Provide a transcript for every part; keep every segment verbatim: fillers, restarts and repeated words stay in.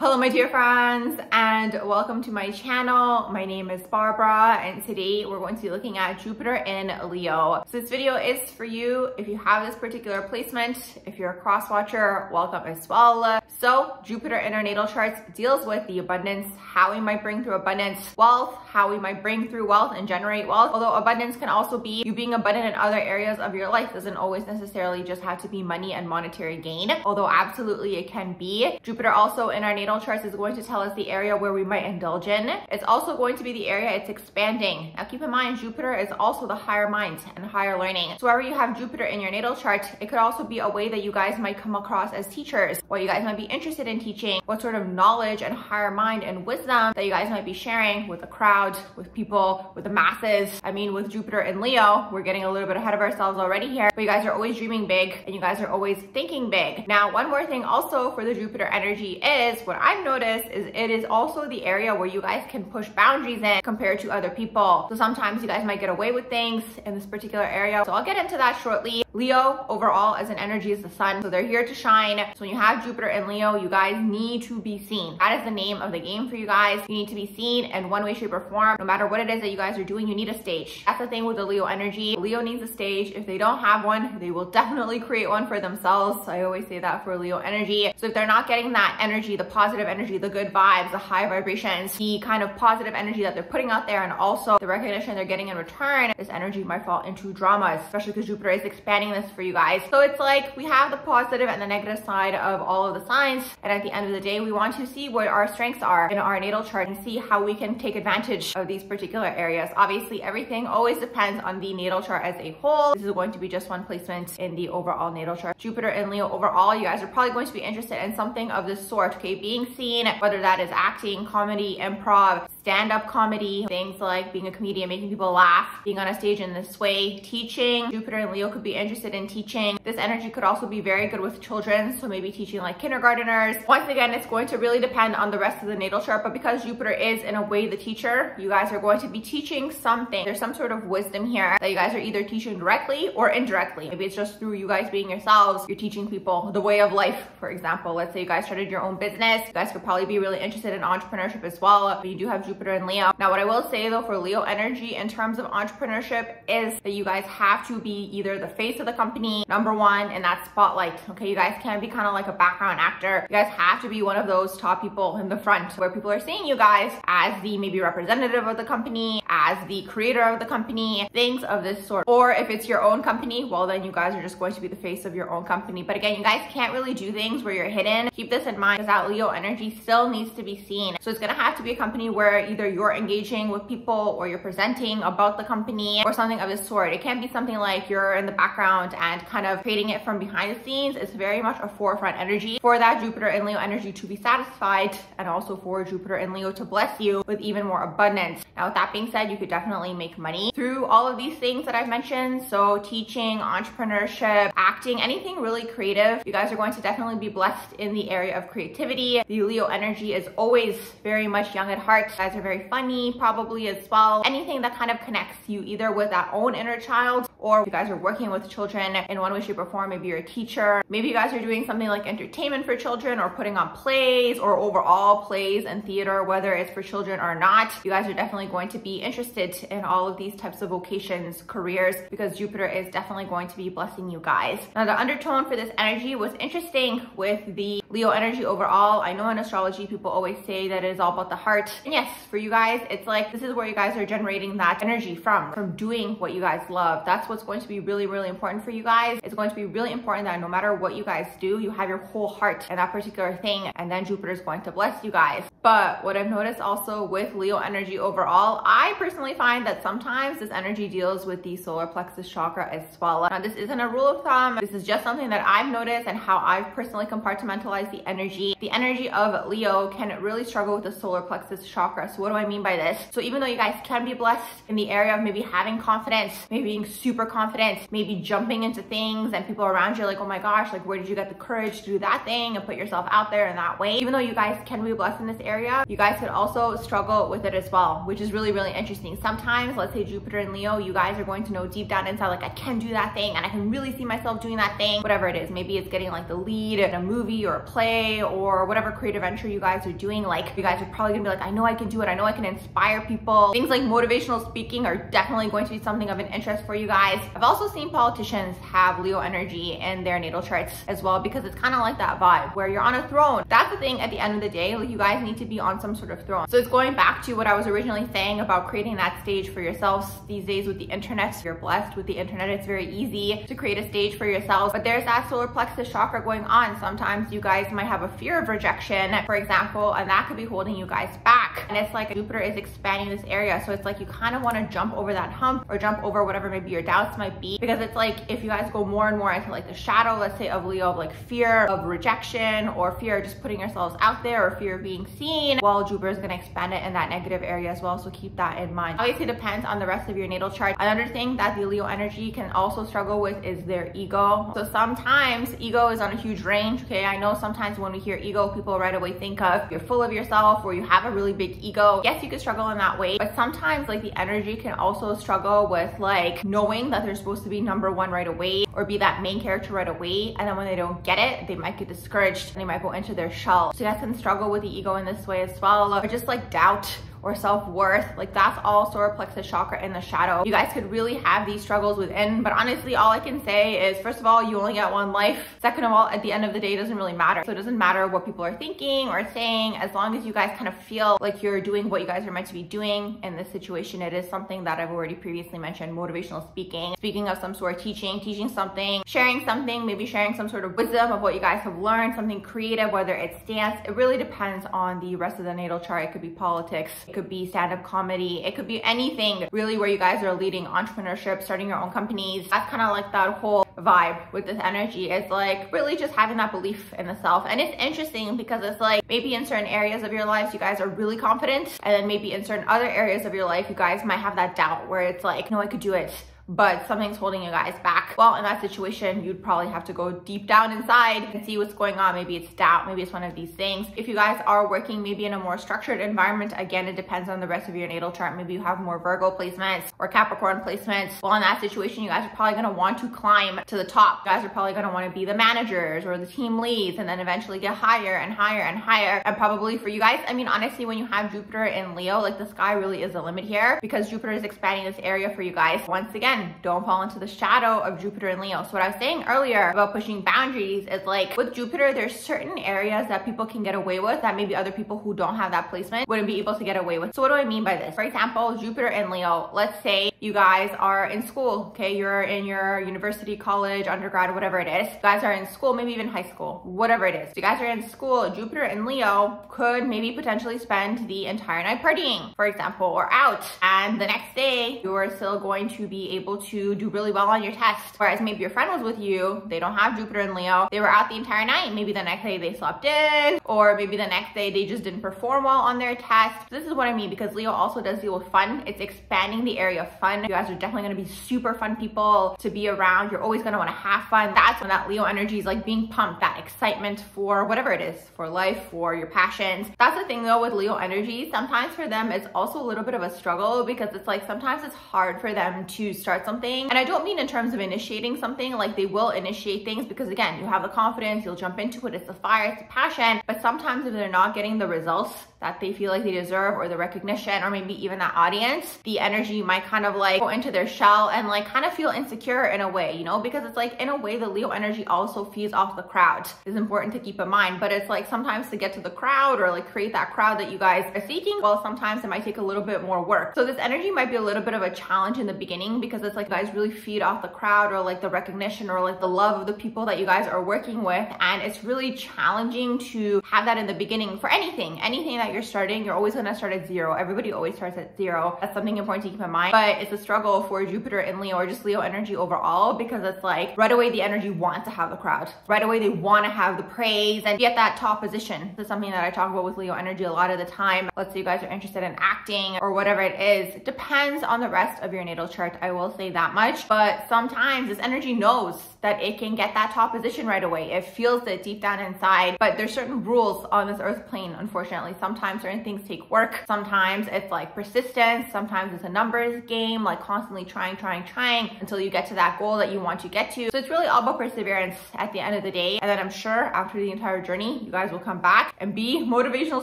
Hello my dear friends and welcome to my channel. My name is Barbara and today we're going to be looking at Jupiter in Leo. So this video is for you if you have this particular placement. If you're a cross watcher, welcome as well. So Jupiter in our natal charts deals with the abundance, how we might bring through abundance, wealth, how we might bring through wealth and generate wealth. Although abundance can also be you being abundant in other areas of your life. Doesn't always necessarily just have to be money and monetary gain, although absolutely it can be. Jupiter also in our natal charts is going to tell us the area where we might indulge in. It's also going to be the area it's expanding. Now keep in mind, Jupiter is also the higher mind and higher learning. So wherever you have Jupiter in your natal chart, it could also be a way that you guys might come across as teachers, what you guys might be interested in teaching, what sort of knowledge and higher mind and wisdom that you guys might be sharing with the crowd, with people, with the masses. I mean, with Jupiter in Leo, we're getting a little bit ahead of ourselves already here, but you guys are always dreaming big and you guys are always thinking big. Now, one more thing also for the Jupiter energy is what I've noticed is it is also the area where you guys can push boundaries in compared to other people. So sometimes you guys might get away with things in this particular area. So I'll get into that shortly. Leo overall as an energy is the sun. So they're here to shine. So when you have Jupiter in Leo, you guys need to be seen. That is the name of the game for you guys. You need to be seen in one way, shape or form. No matter what it is that you guys are doing, you need a stage. That's the thing with the Leo energy. Leo needs a stage. If they don't have one, they will definitely create one for themselves. I always say that for Leo energy. So if they're not getting that energy, the positive Positive energy, the good vibes, the high vibrations, the kind of positive energy that they're putting out there, and also the recognition they're getting in return, this energy might fall into dramas, especially because Jupiter is expanding this for you guys. So it's like we have the positive and the negative side of all of the signs, and at the end of the day, we want to see what our strengths are in our natal chart and see how we can take advantage of these particular areas. Obviously, everything always depends on the natal chart as a whole. This is going to be just one placement in the overall natal chart. Jupiter in Leo overall, you guys are probably going to be interested in something of this sort, okay? Being seen, whether that is acting, comedy, improv, stand-up comedy, things like being a comedian, making people laugh, being on a stage in this way, teaching. Jupiter and Leo could be interested in teaching. This energy could also be very good with children, so maybe teaching like kindergarteners. Once again, it's going to really depend on the rest of the natal chart, but because Jupiter is in a way the teacher, you guys are going to be teaching something. There's some sort of wisdom here that you guys are either teaching directly or indirectly. Maybe it's just through you guys being yourselves, you're teaching people the way of life, for example. Let's say you guys started your own business. You guys could probably be really interested in entrepreneurship as well, but you do have Jupiter in Leo. Now, what I will say though for Leo energy in terms of entrepreneurship is that you guys have to be either the face of the company, number one, in that spotlight, okay? You guys can't be kind of like a background actor. You guys have to be one of those top people in the front where people are seeing you guys as the maybe representative of the company, as the creator of the company, things of this sort. Or if it's your own company, well, then you guys are just going to be the face of your own company. But again, you guys can't really do things where you're hidden. Keep this in mind, because that Leo energy still needs to be seen. So it's gonna have to be a company where either you're engaging with people or you're presenting about the company or something of this sort. It can't be something like you're in the background and kind of creating it from behind the scenes. It's very much a forefront energy for that Jupiter in Leo energy to be satisfied, and also for Jupiter in Leo to bless you with even more abundance. Now, with that being said, you could definitely make money through all of these things that I've mentioned. So teaching, entrepreneurship, acting, anything really creative, you guys are going to definitely be blessed in the area of creativity. The Leo energy is always very much young at heart. You guys are very funny, probably as well. Anything that kind of connects you either with that own inner child, or you guys are working with children in one way, shape or form. Maybe you're a teacher. Maybe you guys are doing something like entertainment for children, or putting on plays, or overall plays and theater, whether it's for children or not. You guys are definitely going to be interested in all of these types of vocations, careers, because Jupiter is definitely going to be blessing you guys. Now, the undertone for this energy was interesting with the Leo energy overall. I know in astrology, people always say that it is all about the heart. And yes, for you guys, it's like, this is where you guys are generating that energy from, from doing what you guys love. That's what's going to be really, really important for you guys. It's going to be really important that no matter what you guys do, you have your whole heart in that particular thing, and then Jupiter is going to bless you guys. But what I've noticed also with Leo energy overall, I personally find that sometimes this energy deals with the solar plexus chakra as well. Now, this isn't a rule of thumb. This is just something that I've noticed and how I've personally compartmentalized the energy. The energy of Leo can really struggle with the solar plexus chakra. So what do I mean by this? So even though you guys can be blessed in the area of maybe having confidence, maybe being super super confident, maybe jumping into things, and people around you are like, oh my gosh, like where did you get the courage to do that thing and put yourself out there in that way? Even though you guys can be blessed in this area, you guys could also struggle with it as well, which is really, really interesting. Sometimes, let's say Jupiter in Leo, you guys are going to know deep down inside, like I can do that thing and I can really see myself doing that thing, whatever it is. Maybe it's getting like the lead in a movie or a play or whatever creative venture you guys are doing. Like you guys are probably gonna be like, I know I can do it. I know I can inspire people. Things like motivational speaking are definitely going to be something of an interest for you guys. I've also seen politicians have Leo energy in their natal charts as well, because it's kind of like that vibe where you're on a throne. That's the thing at the end of the day, like you guys need to be on some sort of throne. So it's going back to what I was originally saying about creating that stage for yourselves. These days with the internet, you're blessed with the internet. It's very easy to create a stage for yourselves, but there's that solar plexus chakra going on. Sometimes you guys might have a fear of rejection, for example, and that could be holding you guys back. And it's like Jupiter is expanding this area. So it's like you kind of want to jump over that hump or jump over whatever maybe your doubts might be, because it's like if you guys go more and more into like the shadow, let's say of Leo, of like fear of rejection or fear of just putting yourselves out there or fear of being seen, well, Jupiter is going to expand it in that negative area as well. So keep that in mind. Obviously it depends on the rest of your natal chart. Another thing that the Leo energy can also struggle with is their ego. So sometimes ego is on a huge range. Okay, I know sometimes when we hear ego, people right away think of you're full of yourself or you have a really big ego. Yes, you could struggle in that way, but sometimes like the energy can also struggle with like knowing that they're supposed to be number one right away or be that main character right away, and then when they don't get it, they might get discouraged and they might go into their shell. So you guys can struggle with the ego in this way as well, or just like doubt or self-worth. Like that's all solar plexus chakra in the shadow. You guys could really have these struggles within, but honestly all I can say is, first of all, you only get one life. Second of all, at the end of the day, it doesn't really matter. So it doesn't matter what people are thinking or saying, as long as you guys kind of feel like you're doing what you guys are meant to be doing in this situation. It is something that I've already previously mentioned: motivational speaking, speaking of some sort, teaching, teaching something, sharing something, maybe sharing some sort of wisdom of what you guys have learned, something creative, whether it's dance. It really depends on the rest of the natal chart. It could be politics, it could be stand-up comedy, it could be anything really where you guys are leading entrepreneurship, starting your own companies. That's kind of like that whole vibe with this energy. It's like really just having that belief in the self. And it's interesting because it's like maybe in certain areas of your lives you guys are really confident, and then maybe in certain other areas of your life you guys might have that doubt where it's like, no, I could do it, but something's holding you guys back. Well, in that situation, you'd probably have to go deep down inside and see what's going on. Maybe it's doubt, maybe it's one of these things. If you guys are working maybe in a more structured environment, again, it depends on the rest of your natal chart. Maybe you have more Virgo placements or Capricorn placements. Well, in that situation, you guys are probably gonna want to climb to the top. You guys are probably gonna wanna be the managers or the team leads, and then eventually get higher and higher and higher. And probably for you guys, I mean, honestly, when you have Jupiter in Leo, like the sky really is the limit here, because Jupiter is expanding this area for you guys. Once again, don't fall into the shadow of Jupiter in Leo. So what I was saying earlier about pushing boundaries is like with Jupiter, there's certain areas that people can get away with that maybe other people who don't have that placement wouldn't be able to get away with. So what do I mean by this? For example, Jupiter in Leo, let's say you guys are in school, okay? You're in your university, college, undergrad, whatever it is. You guys are in school, maybe even high school, whatever it is. So you guys are in school, Jupiter in Leo could maybe potentially spend the entire night partying, for example, or out. And the next day, you are still going to be able to do really well on your test. Whereas maybe your friend was with you, they don't have Jupiter in Leo, they were out the entire night. Maybe the next day they slept in, or maybe the next day they just didn't perform well on their test. This is what I mean, because Leo also does deal with fun. It's expanding the area of fun. You guys are definitely gonna be super fun people to be around. You're always gonna wanna have fun. That's when that Leo energy is like being pumped, that excitement for whatever it is, for life, for your passions. That's the thing though with Leo energy, sometimes for them it's also a little bit of a struggle, because it's like sometimes it's hard for them to start something. And I don't mean in terms of initiating something, like they will initiate things because again, you have the confidence, you'll jump into it, it's the fire, it's the passion. But sometimes if they're not getting the results that they feel like they deserve, or the recognition, or maybe even that audience, the energy might kind of like go into their shell and like kind of feel insecure in a way, you know, because it's like in a way the Leo energy also feeds off the crowd. It's important to keep in mind, but it's like sometimes to get to the crowd or like create that crowd that you guys are seeking, well, sometimes it might take a little bit more work. So this energy might be a little bit of a challenge in the beginning, because it's like you guys really feed off the crowd or like the recognition or like the love of the people that you guys are working with, and it's really challenging to have that in the beginning for anything anything that that you're starting, you're always gonna start at zero. Everybody always starts at zero. That's something important to keep in mind, but it's a struggle for Jupiter in Leo or just Leo energy overall, because it's like right away the energy wants to have the crowd. Right away they want to have the praise and get that top position. This is something that I talk about with Leo energy a lot of the time. Let's say you guys are interested in acting or whatever it is. It depends on the rest of your natal chart, I will say that much, but sometimes this energy knows that it can get that top position right away. It feels it deep down inside, but there's certain rules on this earth plane, unfortunately. Sometimes certain things take work. Sometimes it's like persistence. Sometimes it's a numbers game, like constantly trying, trying, trying until you get to that goal that you want to get to. So it's really all about perseverance at the end of the day. And then I'm sure after the entire journey, you guys will come back and be motivational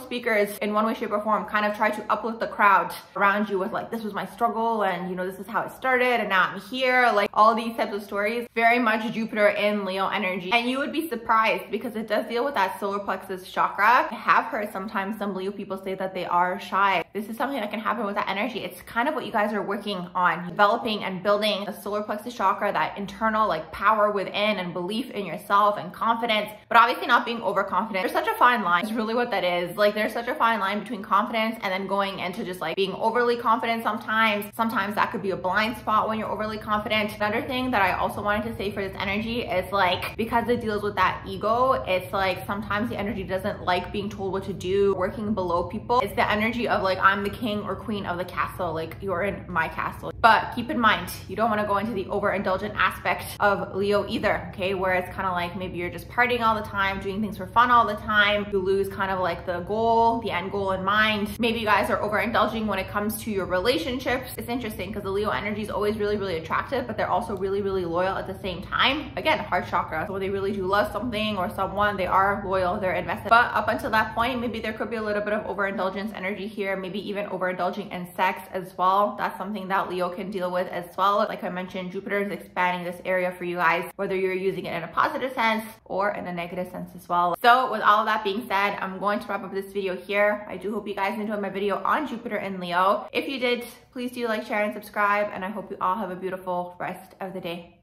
speakers in one way, shape or form, kind of try to uplift the crowd around you with like, this was my struggle and you know, this is how it started and now I'm here. Like all these types of stories, very much Jupiter in Leo energy. And you would be surprised because it does deal with that solar plexus chakra. I have heard sometimes some Leo people say that they are shy. This is something that can happen with that energy. It's kind of what you guys are working on, developing and building the solar plexus chakra, that internal like power within and belief in yourself and confidence, but obviously not being overconfident. There's such a fine line. It's really what that is. Like there's such a fine line between confidence and then going into just like being overly confident sometimes. Sometimes that could be a blind spot when you're overly confident. Another thing that I also wanted to say for this energy is like, because it deals with that ego, it's like sometimes the energy doesn't like being told what to do, working below people. It's the energy of like, I'm the king or queen of the castle, like you're in my castle. But keep in mind, you don't want to go into the overindulgent aspect of Leo either, okay? Where it's kind of like maybe you're just partying all the time, doing things for fun all the time. You lose kind of like the goal, the end goal in mind. Maybe you guys are overindulging when it comes to your relationships. It's interesting because the Leo energy is always really, really attractive, but they're also really, really loyal at the same time. Again, heart chakra. So they really do love something or someone, they are loyal, they're invested. But up until that point, maybe there could be a little bit of overindulgence energy here, maybe even overindulging in sex as well. That's something that Leo can deal with as well. Like I mentioned, Jupiter is expanding this area for you guys, whether you're using it in a positive sense or in a negative sense as well. So with all that being said, I'm going to wrap up this video here. I do hope you guys enjoyed my video on Jupiter in Leo. If you did, please do like, share, and subscribe, and I hope you all have a beautiful rest of the day.